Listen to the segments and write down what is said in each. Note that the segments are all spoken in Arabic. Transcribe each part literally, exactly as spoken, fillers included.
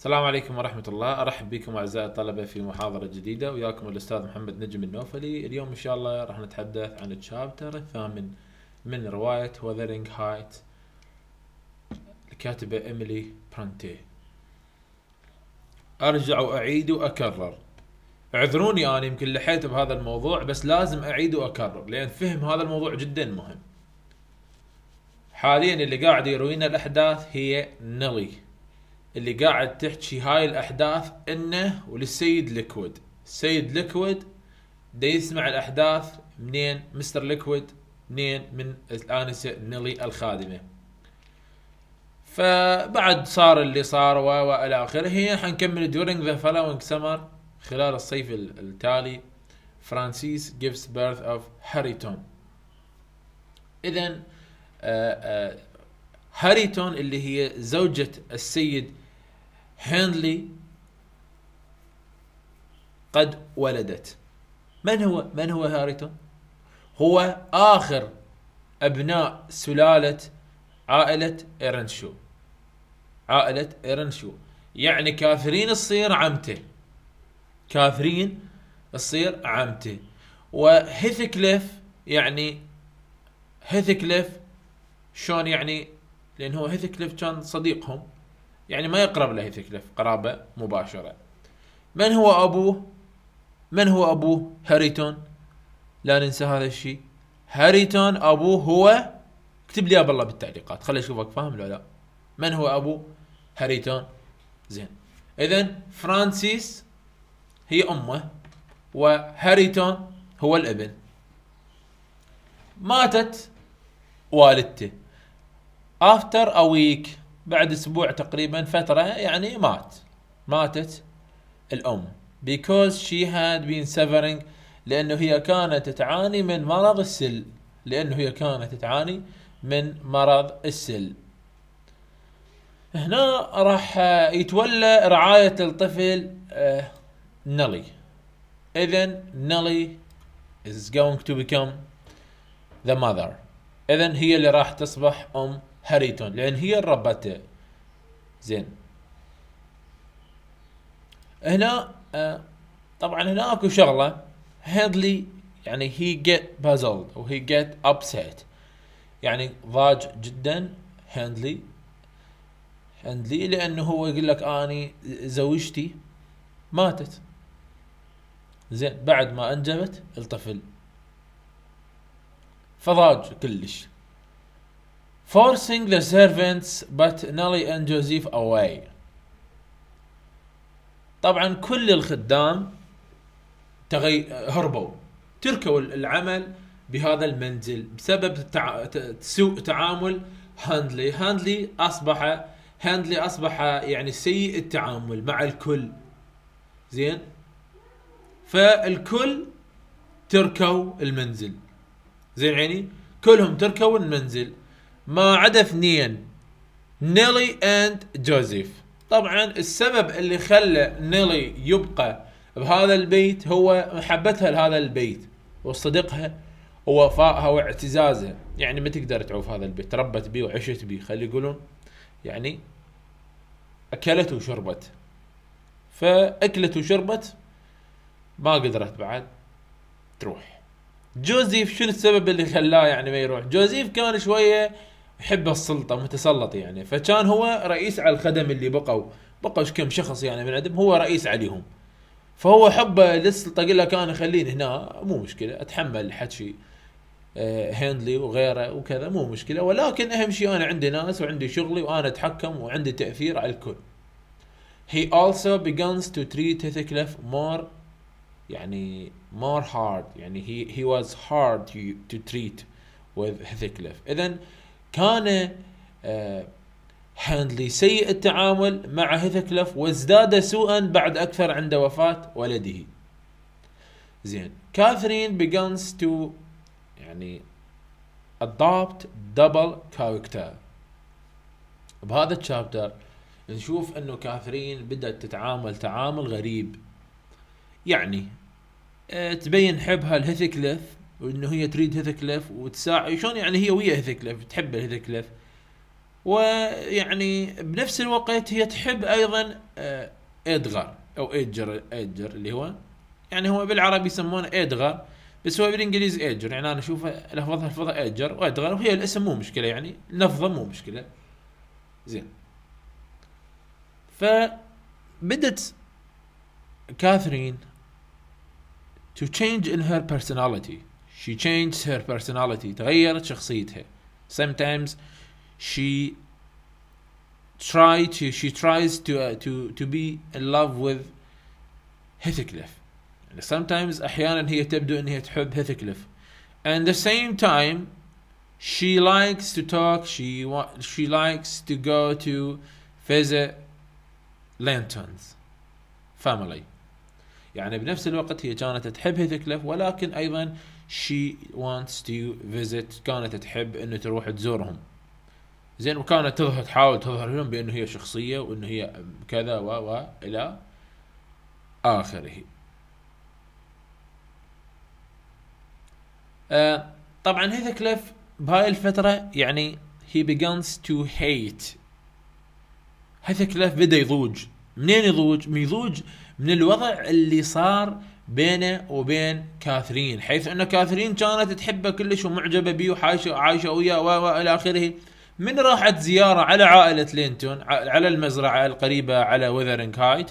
السلام عليكم ورحمة الله. أرحب بكم أعزائي الطلبة في محاضرة جديدة، وياكم الأستاذ محمد نجم النوفلي. اليوم إن شاء الله راح نتحدث عن الشابتر الثامن من رواية Wuthering Heights الكاتبة إيميلي برانتي. أرجع وأعيد وأكرر، اعذروني أنا يمكن لحيت بهذا الموضوع، بس لازم أعيد وأكرر لأن فهم هذا الموضوع جدا مهم. حاليا اللي قاعد يروينا الأحداث هي نيلي، اللي قاعد تحكي هاي الأحداث إنه وللسيد ليكويد. السيد ليكويد دا يسمع الأحداث منين؟ مستر ليكويد منين؟ من الآنسة نيلي الخادمة. فبعد صار اللي صار وإلى آخره. هي حنكمل during the following summer، خلال الصيف التالي فرانسيس gives birth of هاريتون. إذن آآ آآ هاريتون اللي هي زوجة السيد هنلي قد ولدت. من هو من هو هاريتون؟ هو آخر أبناء سلالة عائلة إيرنشو. عائلة إيرنشو يعني كاثرين تصير عمته، كاثرين تصير عمته. وهيثكليف يعني هيثكليف شلون يعني؟ لأن هو هيثكليف كان صديقهم، يعني ما يقرب له هيثكليف قرابة مباشرة. من هو أبوه؟ من هو أبوه هاريتون؟ لا ننسى هذا الشيء. هاريتون أبوه هو، اكتب لي يا بالله بالتعليقات خلي أشوفك فاهم لو لا. من هو أبو هاريتون؟ زين، إذن فرانسيس هي أمه وهاريتون هو الابن. ماتت والدته after a week، بعد اسبوع تقريبا فترة يعني مات ماتت الام because she had been suffering، لانه هي كانت تعاني من مرض السل، لانه هي كانت تعاني من مرض السل. هنا راح يتولى رعاية الطفل نيلي. اذن نيلي is going to become the mother. اذن هي اللي راح تصبح ام هاريتون لان هي ربته. زين، هنا آه طبعا هناك شغله هيدلي يعني he get puzzled و he get upset، يعني ضاج جدا هندلي هندلي لانه هو يقول لك اني زوجتي ماتت زين بعد ما انجبت الطفل، فضاج كلش. Forcing the servants but Nelly and Joseph away. طبعا كل الخدام تغي... هربوا، تركوا العمل بهذا المنزل بسبب تع... سوء تعامل هاندلي. هاندلي اصبح هاندلي اصبح يعني سيء التعامل مع الكل. زين، فالكل تركوا المنزل. زين، يعني كلهم تركوا المنزل ما عدا اثنين، نيلي اند جوزيف. طبعا السبب اللي خلى نيلي يبقى بهذا البيت هو محبتها لهذا البيت وصدقها ووفائها واعتزازها، يعني ما تقدر تعوف هذا البيت، ربت بيه وعشت بيه، خلي يقولون يعني اكلت وشربت. فاكلت وشربت ما قدرت بعد تروح. جوزيف شنو السبب اللي خلاه يعني ما يروح؟ جوزيف كان شويه يحب السلطه، متسلط يعني، فكان هو رئيس على الخدم اللي بقوا بقوا كم شخص يعني من عندهم، هو رئيس عليهم. فهو حبه للسلطه قال لك انا خليني هنا مو مشكله، اتحمل حكي هندلي وغيره وكذا مو مشكله، ولكن اهم شيء انا عندي ناس وعندي شغلي وانا اتحكم وعندي تاثير على الكل. He also begins to treat Heathcliff more يعني more hard، يعني he he was hard to to treat with Heathcliff. إذن كان هاندلي سيء التعامل مع هيثكليف وازداد سوءا بعد أكثر عند وفاة ولده. زين، كاثرين begins to يعني adopt double character. بهذا الشابتر نشوف إنه كاثرين بدأت تتعامل تعامل غريب، يعني تبين حبها لهيثكليف وانه هي تريد هيثكليف وتساعد شلون، يعني هي ويا هيثكليف تحب هيثكليف ويعني بنفس الوقت هي تحب أيضا إدغار أو إيجر إيجر اللي هو يعني هو بالعربي يسمونه إدغار بس هو بالإنجليزي إيجر، يعني أنا أشوفه لفظها لفظة إيجر وإدغار، وهي الاسم مو مشكلة يعني لفظة مو مشكلة. زين فبدت كاثرين to change in her personality. She changed her personality. تغيرت شخصيتها. Sometimes she try to she tries to uh, to to be in love with Heathcliff. And sometimes أحيانا هي تبدو أن هي تحب هيثكليف. And the same time she likes to talk. She wa- she likes to go to visit Linton's family. يعني بنفس الوقت هي كانت تحب هيثكليف ولكن أيضا she wants to visit كانت تحب إنه تروح تزورهم. زين وكانت تظهر تحاول تظهر لهم بأنه هي شخصية وإنه هي كذا و و إلى آخره. آه طبعا هيثكليف بهاي الفترة يعني he begins to hate. هيثكليف بدأ يضوج. منين يضوج؟ يضوج من الوضع اللي صار بينه وبين كاثرين، حيث أن كاثرين كانت تحبه كلش ومعجبة بيه وعايشة عايشة وياه وإلى آخره. من راحت زيارة على عائلة لينتون على المزرعة القريبة على وذرينغ هايت،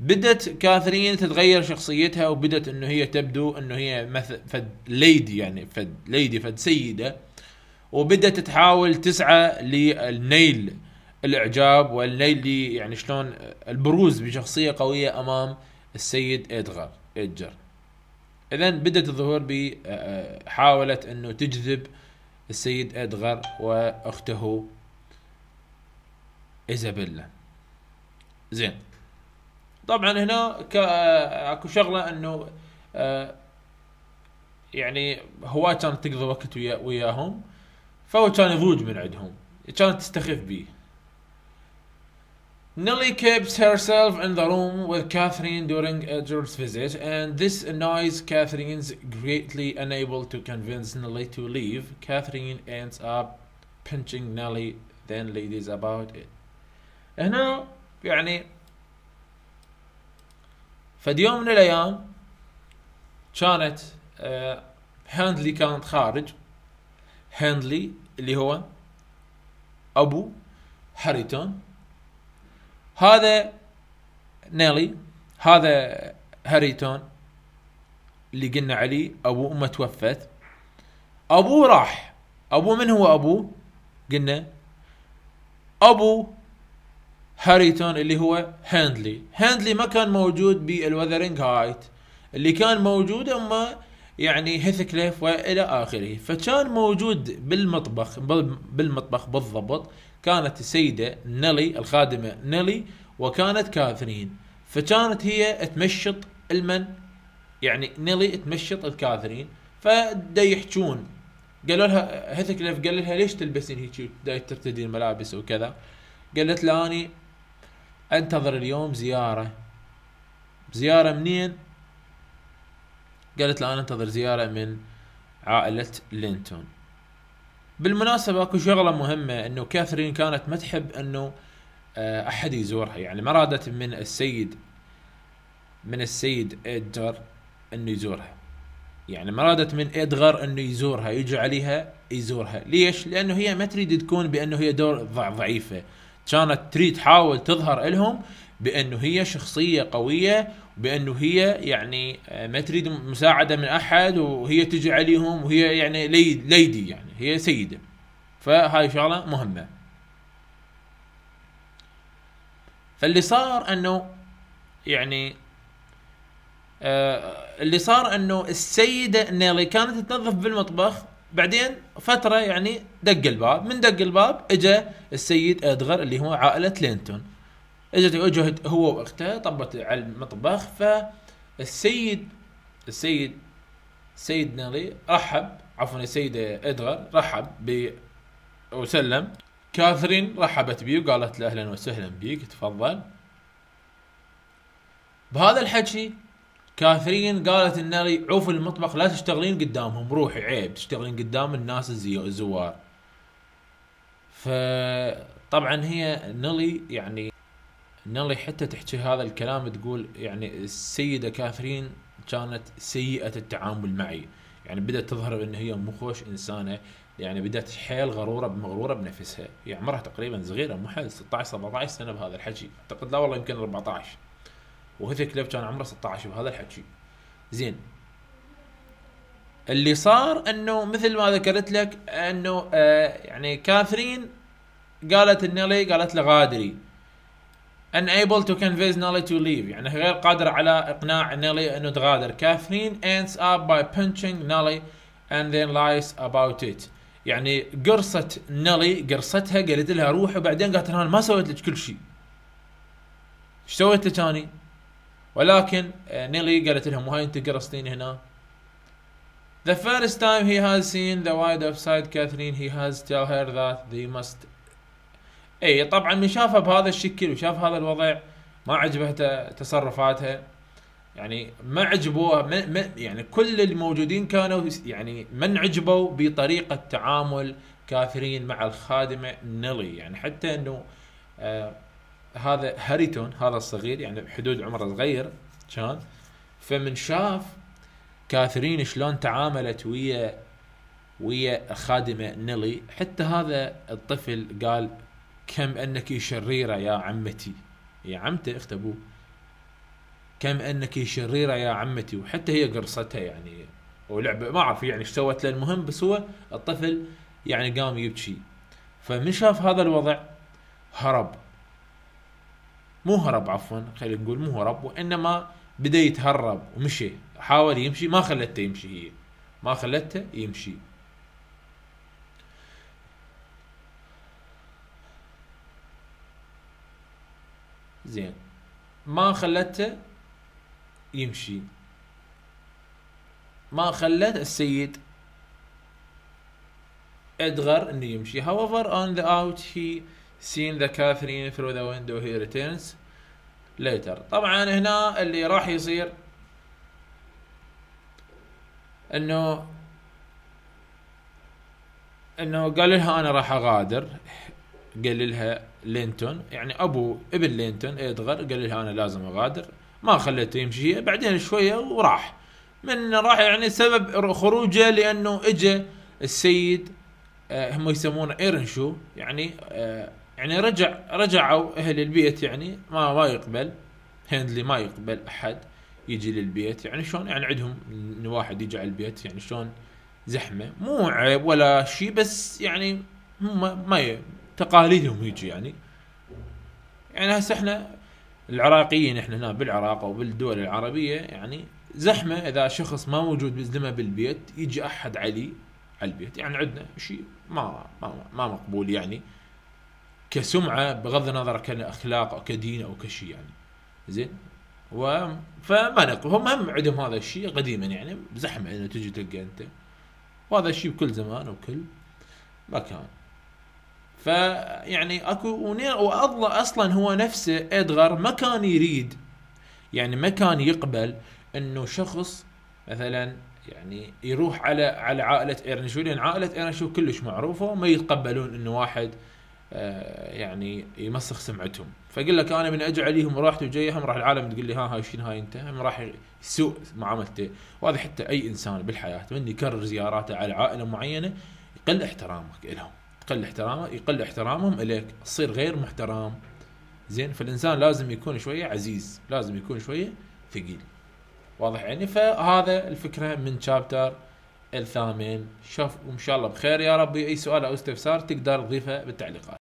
بدت كاثرين تتغير شخصيتها وبدت إنه هي تبدو إنه هي مثل فد ليدي، يعني فد ليدي فد سيدة، وبدت تحاول تسعى للنيل الإعجاب والنيل يعني شلون البروز بشخصية قوية أمام السيد إدغار إدجر. إذن بدأت الظهور بحاولت أنه تجذب السيد إدغار وأخته إيزابيلا. زين طبعا هنا اكو شغلة أنه يعني هو كانت تقضي وقت وياهم فهو كان يضوج من عندهم، كانت تستخف به. Nellie keeps herself in the room with Catherine during Edgar's visit, and this annoys Catherine, greatly unable to convince Nellie to leave. Catherine ends up pinching Nellie, then ladies about it. هنا يعني فد يوم من الأيام كانت هاندلي كانت خارج. هاندلي اللي هو أبو هاريتون، هذا نيلي هذا هاريتون اللي قلنا عليه أبو أمه توفت، أبو راح. أبو من هو أبو؟ قلنا أبو هاريتون اللي هو هاندلي. هاندلي ما كان موجود بالوذرينغ هايت، اللي كان موجود أما يعني هيثكليف وإلى آخره. فكان موجود بالمطبخ بالمطبخ بالضبط كانت السيدة نيلي الخادمة نيلي وكانت كاثرين، فكانت هي تمشط المن يعني نيلي تمشط الكاثرين. فدا يحجون قالوا لها هيثكليف قال لها ليش تلبسين هيك داي ترتدين ملابس وكذا؟ قالت له اني انتظر اليوم زيارة. زيارة منين؟ قالت له انا انتظر زيارة من عائلة لينتون. بالمناسبة اكو شغلة مهمة انه كاثرين كانت ما تحب انه احد يزورها، يعني ما رادت من السيد من السيد إدغار انه يزورها، يعني ما رادت من إدغار انه يزورها يجي عليها يزورها. ليش؟ لانه هي ما تريد تكون بانه هي دور ضعيفة، كانت تريد تحاول تظهر لهم بانه هي شخصية قوية بانه هي يعني ما تريد مساعده من احد وهي تجي عليهم وهي يعني ليدي يعني هي سيده. فهاي شغله مهمه. فاللي صار انه يعني آه اللي صار انه السيده نيلي كانت تنظف بالمطبخ، بعدين فتره يعني دق الباب. من دق الباب اجا السيد إدغار اللي هو عائله لينتون، اجت اجت هو واخته طبت على المطبخ. فالسيد السيد سيد نيلي رحب عفوا السيدة إدغار رحب ب وسلم. كاثرين رحبت بيه وقالت له اهلا وسهلا بيك تفضل. بهذا الحكي كاثرين قالت لنيلي عوف المطبخ لا تشتغلين قدامهم، روحي عيب تشتغلين قدام الناس الزوار. ف طبعا هي نيلي يعني نيلي حتى تحكي هذا الكلام تقول يعني السيدة كاثرين كانت سيئة التعامل معي، يعني بدأت تظهر ان هي مو خوش انسانة، يعني بدأت حيل غرورة بمغرورة بنفسها، هي يعني عمرها تقريبا صغيرة مو حيل ستة عشر سبعة عشر سنة بهذا الحكي، اعتقد لا والله يمكن أربعة عشر، وهذا كليب كان عمره ستة عشر بهذا الحكي. زين اللي صار انه مثل ما ذكرت لك انه آه يعني كاثرين قالت نيلي قالت له غادري. unable to convince Nelly to leave، يعني غير قادرة على إقناع نيلي إنه تغادر. كاثرين ends up by punching Nelly and then lies about it، يعني قرصت نيلي قرصتها قالت لها روحي وبعدين قالت لها أنا ما سويت لك كل شيء. إيش سويت لك أني؟ ولكن نيلي قالت لها مو هاي أنت قرصتيني هنا. The first time he has seen the wide upside Catherine he has tell her that they must. اي طبعا من شافها بهذا الشكل وشاف هذا الوضع ما عجبته تصرفاتها، يعني ما عجبوها، ما ما يعني كل الموجودين كانوا يعني ما عجبوا بطريقه تعامل كاثرين مع الخادمه نيلي، يعني حتى انه آه هذا هاريتون هذا الصغير يعني بحدود عمره صغير كان، فمن شاف كاثرين شلون تعاملت ويا ويا خادمه نيلي حتى هذا الطفل قال كم أنك شريرة يا عمتي، يا عمته أخت أبوه، كم أنك شريرة يا عمتي، وحتى هي قرصتها يعني ولعبة ما أعرف يعني إيش سوت له، المهم بس هو الطفل يعني قام يبكي. فمن شاف هذا الوضع هرب، مو هرب عفوا خلينا نقول مو هرب، وإنما بدأ يتهرب ومشي، حاول يمشي ما خلته يمشي، هي ما خلته يمشي. زين ما خلته يمشي، ما خلت السيد إدغار انه يمشي. however on the out he seen the Catherine through the window he returns later. طبعا هنا اللي راح يصير انه انه قال لها انا راح اغادر، قال لها لينتون يعني ابو ابن لينتون إدغار قال لها انا لازم اغادر، ما خلته يمشي. بعدين شويه وراح، من راح يعني سبب خروجه لانه اجى السيد آه هم يسمونه ايرنشو، يعني آه يعني رجع رجعوا اهل البيت، يعني ما ما يقبل هندلي ما يقبل احد يجي للبيت، يعني شلون يعني عندهم ان واحد يجي على البيت يعني شلون زحمه، مو عيب ولا شيء بس يعني هم ما ي... تقاليدهم يجي يعني يعني هسه احنا العراقيين احنا هنا بالعراق او بالدول العربيه يعني زحمه اذا شخص ما موجود بزلمه بالبيت يجي احد علي على البيت، يعني عندنا شيء ما ما ما مقبول يعني كسمعه بغض النظر كاخلاق او كدين او كشيء يعني زين، فما نقبل هم هم عندهم هذا الشيء قديما، يعني زحمه انه تجي تلقى انت، وهذا الشيء بكل زمان وكل مكان. فيعني اكو واضلا اصلا هو نفسه إدغار ما كان يريد، يعني ما كان يقبل انه شخص مثلا يعني يروح على على عائله ايرنشو، لان عائله ايرنشو كلش معروفه وما يتقبلون انه واحد آه يعني يمسخ سمعتهم. فقل لك انا من اجي عليهم رحت وجايهم راح العالم تقول لي ها هاي شنو هاي انت، هم راح يسوء معاملته. وهذا حتى اي انسان بالحياه من يكرر زياراته على عائله معينه يقل احترامك لهم، يقل احترامه يقل احترامهم اليك، تصير غير محترم. زين فالانسان لازم يكون شويه عزيز، لازم يكون شويه ثقيل، واضح يعني. فهذا الفكره من شابتر الثامن، شوف وان شاء الله بخير يا ربي. اي سؤال او استفسار تقدر تضيفه بالتعليقات.